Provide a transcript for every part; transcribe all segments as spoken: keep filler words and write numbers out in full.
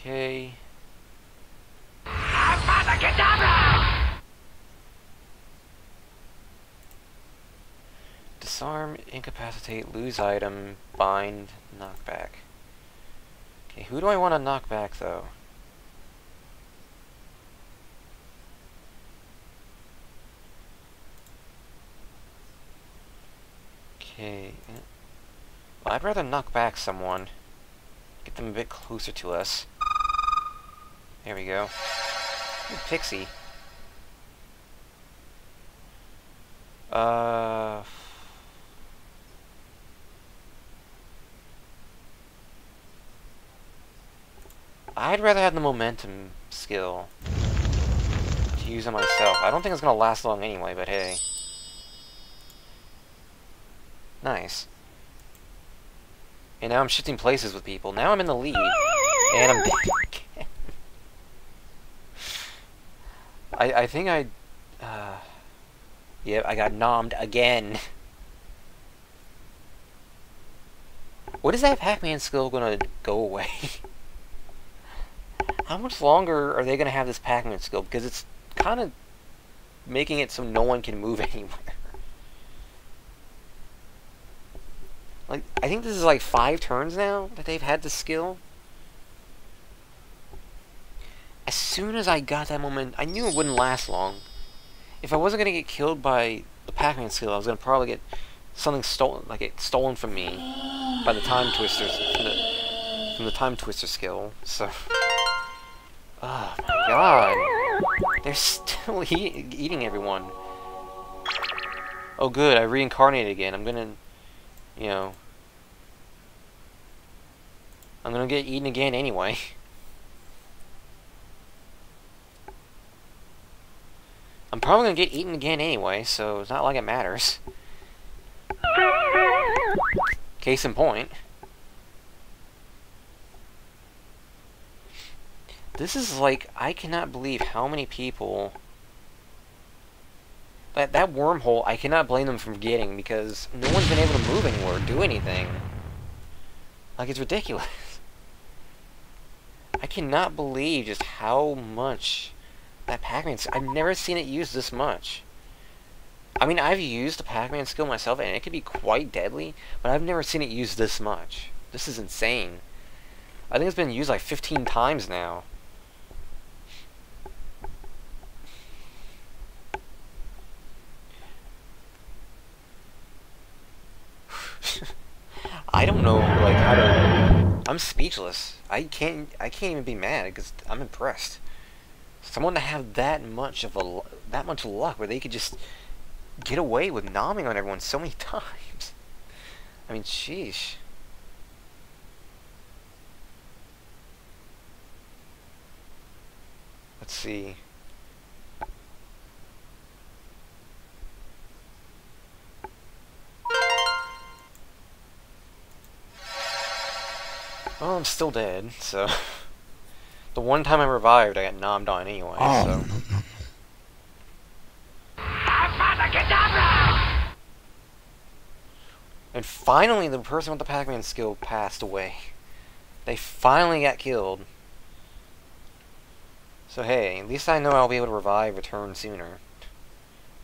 Okay. Disarm, incapacitate, lose item, bind, knockback. Okay, who do I want to knock back though? Okay. Well, I'd rather knock back someone. Get them a bit closer to us. There we go. Ooh, Pixie. Uh... I'd rather have the momentum skill to use on myself. I don't think it's going to last long anyway, but hey. Nice. And now I'm shifting places with people. Now I'm in the lead. And I'm back. I, I think I... Uh, yeah, I got nommed again. What is that Pac-Man skill going to go away? How much longer are they going to have this Pac-Man skill? Because it's kind of making it so no one can move anywhere. Like, I think this is like five turns now that they've had the skill. As soon as I got that moment, I knew it wouldn't last long. If I wasn't going to get killed by the Pac-Man skill, I was going to probably get something stolen, like it stolen from me by the Time Twisters, from the, from the Time Twister skill, so... Oh my god! They're still e eating everyone. Oh good, I reincarnated again. I'm gonna, you know... I'm gonna get eaten again anyway. I'm probably gonna get eaten again anyway, so it's not like it matters. Case in point. This is like, I cannot believe how many people... That, that wormhole, I cannot blame them for getting, because no one's been able to move anywhere or do anything. Like, it's ridiculous. I cannot believe just how much that Pac-Man... I've never seen it used this much. I mean, I've used the Pac-Man skill myself, and it can be quite deadly, but I've never seen it used this much. This is insane. I think it's been used like fifteen times now. I don't know, like, how to... I'm speechless. I can't, I can't even be mad, because I'm impressed. Someone to have that much of a... that much luck, where they could just get away with nomming on everyone so many times. I mean, sheesh. Let's see. Well, I'm still dead, so... The one time I revived, I got nommed on anyway, oh, so... No, no, no. And finally, the person with the Pac-Man skill passed away. They finally got killed. So hey, at least I know I'll be able to revive a turn sooner.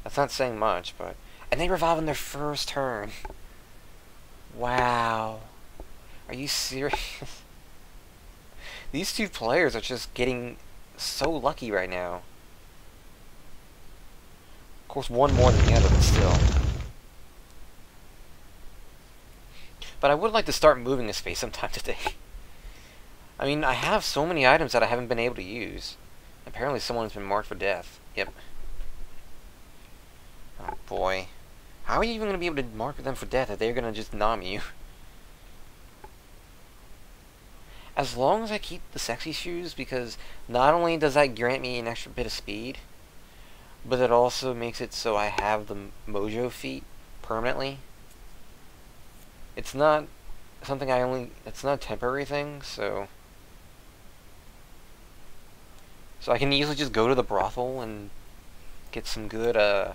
That's not saying much, but... And they revive on their first turn! Wow. Are you serious? These two players are just getting so lucky right now. Of course, one more than the other, but still. But I would like to start moving this space sometime today. I mean, I have so many items that I haven't been able to use. Apparently someone's been marked for death. Yep. Oh boy. How are you even going to be able to mark them for death if they're going to just nom you? As long as I keep the sexy shoes, because not only does that grant me an extra bit of speed, but it also makes it so I have the mojo feet permanently. It's not something I only... It's not a temporary thing, so... So I can easily just go to the brothel and get some good uh,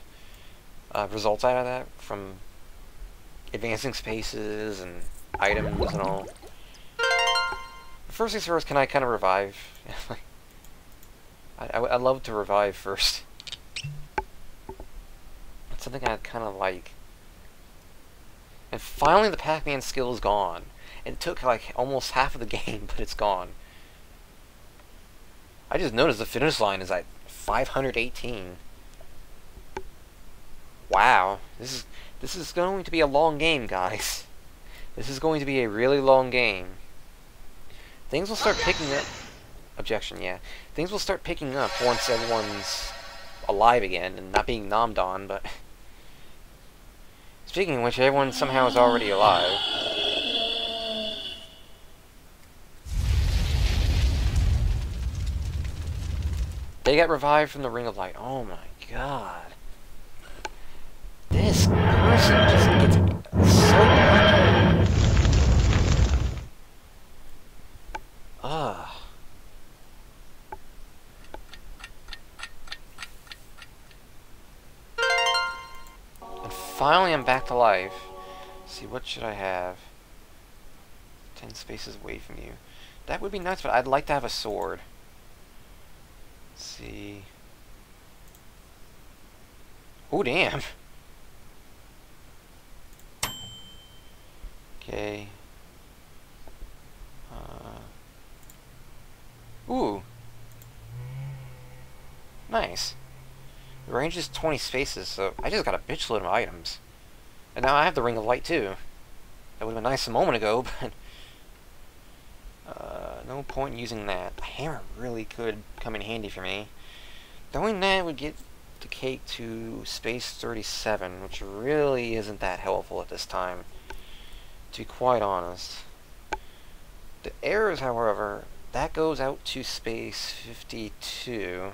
uh, results out of that from advancing spaces and items and all. first things first, can I kind of revive? I, I, I love to revive first. That's something I kind of like. And finally the Pac-Man skill is gone. It took like almost half of the game, but it's gone. I just noticed the finish line is at five hundred eighteen. Wow. This is this is going to be a long game, guys. This is going to be a really long game. Things will start picking up. Objection, yeah. Things will start picking up once everyone's alive again and not being nommed on, but speaking of which, everyone somehow is already alive. They got revived from the Ring of Light. Oh my god. This person just gets so lucky. Ugh. And finally I'm back to life. Let's see, what should I have? Ten spaces away from you. That would be nice, but I'd like to have a sword. Let's see. Oh damn. Okay. Uh, ooh. Nice. The range is twenty spaces, so I just got a bitch load of items. And now I have the Ring of Light too. That would have been nice a moment ago, but Uh, no point in using that. The hammer really could come in handy for me. Doing that would get the cake to space thirty-seven, which really isn't that helpful at this time, to be quite honest. The arrows, however, that goes out to space fifty-two.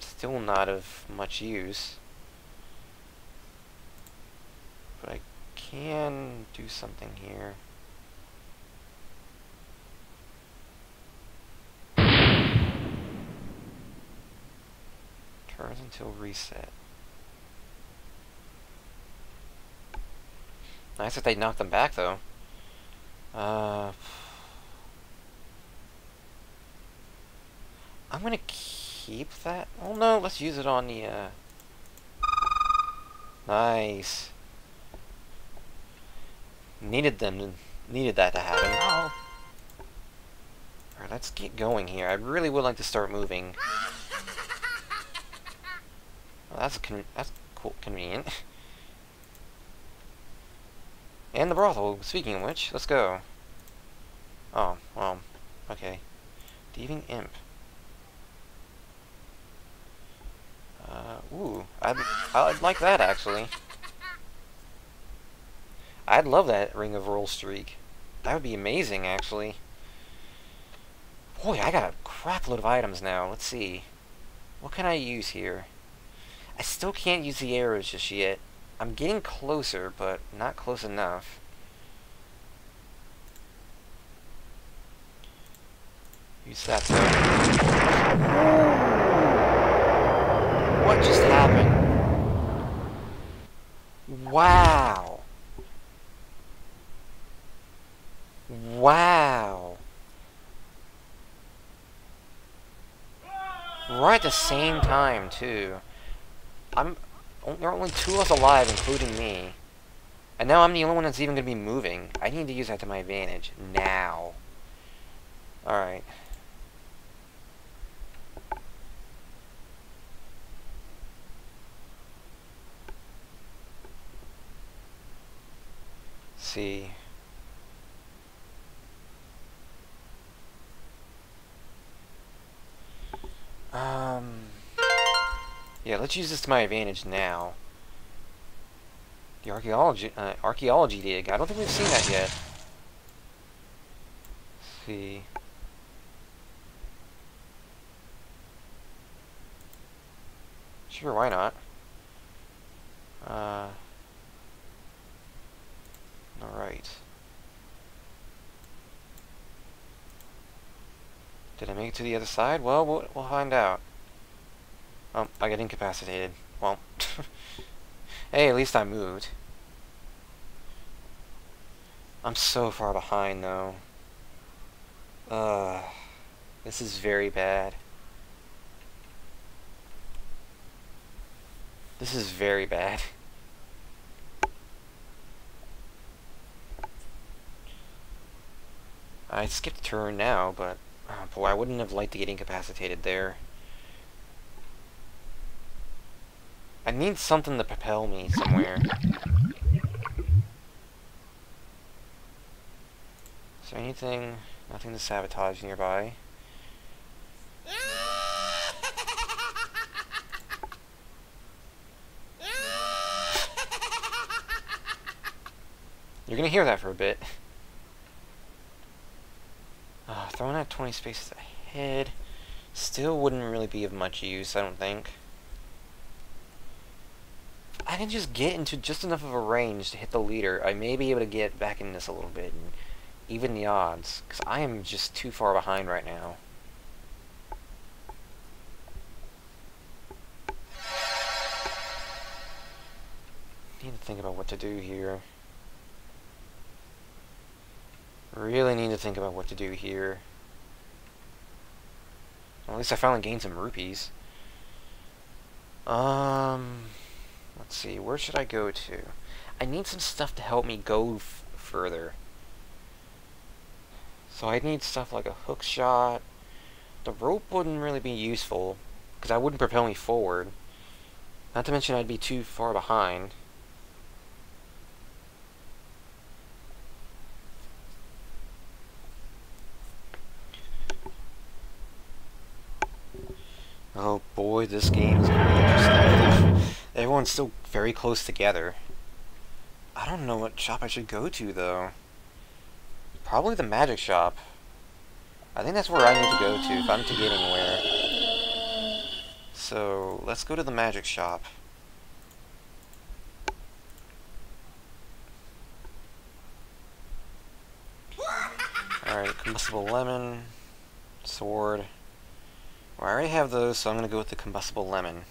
Still not of much use. But I can do something here. Turns until reset. Nice that they knocked them back though. Uh, I'm gonna keep that. Oh no, let's use it on the uh... nice. Needed them to, needed that to happen. Oh. Alright, let's get going here. I really would like to start moving. Well, that's con that's cool, convenient. And the brothel, speaking of which, let's go. Oh, well, okay. Thieving Imp. Uh, ooh, I'd, I'd like that, actually. I'd love that Ring of Roll streak. That would be amazing, actually. Boy, I got a crap load of items now. Let's see. What can I use here? I still can't use the arrows just yet. I'm getting closer, but not close enough. Use that though. What just happened? Wow. Wow. Right at the same time too. I'm there are only two of us alive, including me. And now I'm the only one that's even going to be moving. I need to use that to my advantage. Now. Alright. See. Um... Yeah, let's use this to my advantage now. The archaeology uh, archaeology dig. I don't think we've seen that yet. Let's see. Sure, why not? Uh. All right. Did I make it to the other side? Well, we'll, we'll find out. Oh, I got incapacitated. Well, hey, at least I moved. I'm so far behind though. Uh, this is very bad. This is very bad. I skipped a turn now, but oh boy, I wouldn't have liked to get incapacitated there. I need something to propel me somewhere. Is there anything, nothing to sabotage nearby? You're gonna hear that for a bit. Uh, throwing out twenty spaces ahead still wouldn't really be of much use, I don't think. I can just get into just enough of a range to hit the leader. I may be able to get back in this a little bit and even the odds, because I am just too far behind right now. Need to think about what to do here. Really need to think about what to do here. Well, at least I finally gained some rupees. Um, let's see, where should I go to? I need some stuff to help me go f further. So I need stuff like a hook shot. The rope wouldn't really be useful because I wouldn't propel me forward. Not to mention I'd be too far behind. Oh boy, this game is gonna be interesting. Everyone's still very close together. I don't know what shop I should go to though. Probably the magic shop. I think that's where I need to go to if I'm to get anywhere. So, let's go to the magic shop. Alright, combustible lemon, sword. Well, I already have those, so I'm going to go with the combustible lemon.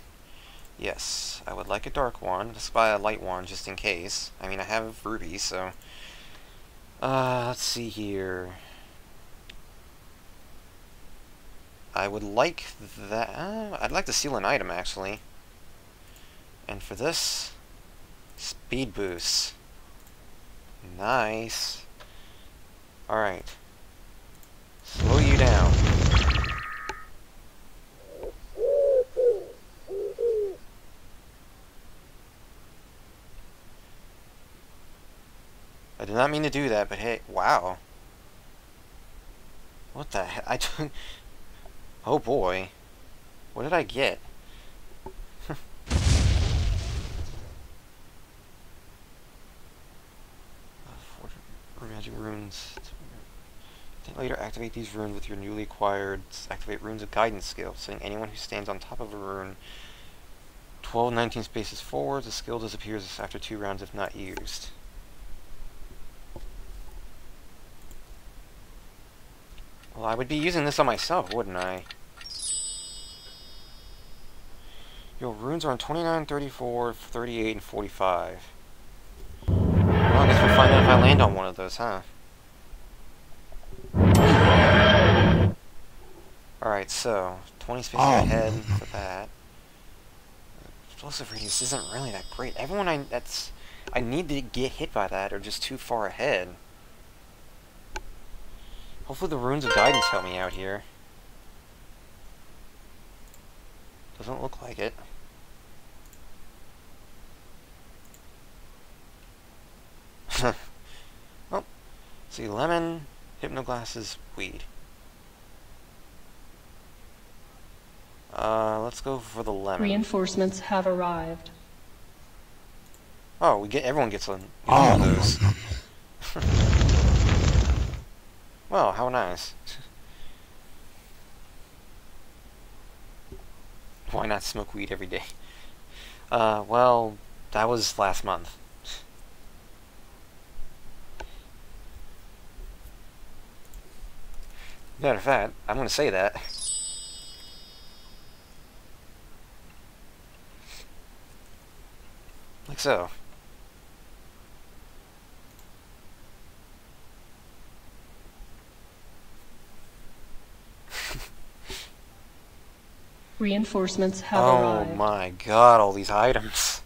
Yes, I would like a dark one. Let's buy a light one just in case. I mean, I have rubies, so... Uh, let's see here... I would like that... Uh, I'd like to steal an item, actually. And for this... Speed boost. Nice. Alright. Slow you down. I did not mean to do that, but hey, wow. What the heck? I took... Oh boy. What did I get? Magic runes. Then later activate these runes with your newly acquired... Activate runes of guidance skill, saying anyone who stands on top of a rune twelve, nineteen spaces forward, the skill disappears after two rounds if not used. Well, I would be using this on myself, wouldn't I? Your runes are on twenty-nine, thirty-four, thirty-eight, and forty-five. Well, I guess we'll find out if I land on one of those, huh? Alright, so, twenty spaces oh. ahead for that. Explosive radius isn't really that great. Everyone I, that's, I need to get hit by that are just too far ahead. Hopefully the runes of guidance help me out here. Doesn't look like it. Oh, see, lemon, hypnoglasses, weed. Uh, let's go for the lemon. Reinforcements have arrived. Oh, we get everyone gets one of those. Well, how nice. Why not smoke weed every day? Uh, well, that was last month. Matter of fact, I'm gonna say that. Like so. Reinforcements have arrived. Oh my god, all these items.